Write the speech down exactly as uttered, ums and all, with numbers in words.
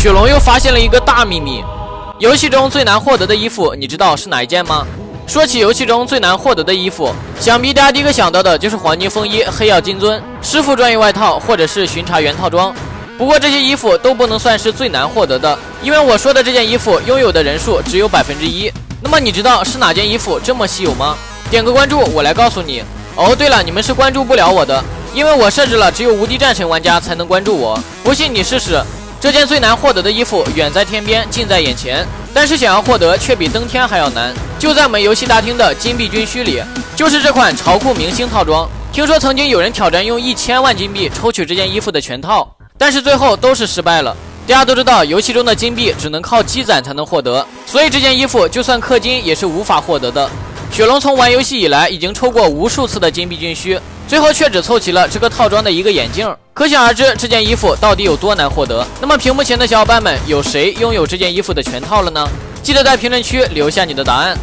雪龙又发现了一个大秘密：游戏中最难获得的衣服，你知道是哪一件吗？说起游戏中最难获得的衣服，想必大家第一个想到的就是黄金风衣、黑曜金樽、师傅专用外套，或者是巡查员套装。不过这些衣服都不能算是最难获得的，因为我说的这件衣服拥有的人数只有百分之一。那么你知道是哪件衣服这么稀有吗？点个关注，我来告诉你。哦，对了，你们是关注不了我的。 因为我设置了只有无敌战神玩家才能关注我，不信你试试。这件最难获得的衣服远在天边，近在眼前，但是想要获得却比登天还要难。就在我们游戏大厅的金币军区里，就是这款潮酷明星套装。听说曾经有人挑战用一千万金币抽取这件衣服的全套，但是最后都是失败了。大家都知道，游戏中的金币只能靠积攒才能获得，所以这件衣服就算氪金也是无法获得的。雪龙从玩游戏以来，已经抽过无数次的金币军区。 最后却只凑齐了这个套装的一个眼镜，可想而知这件衣服到底有多难获得。那么屏幕前的小伙伴们，有谁拥有这件衣服的全套了呢？记得在评论区留下你的答案。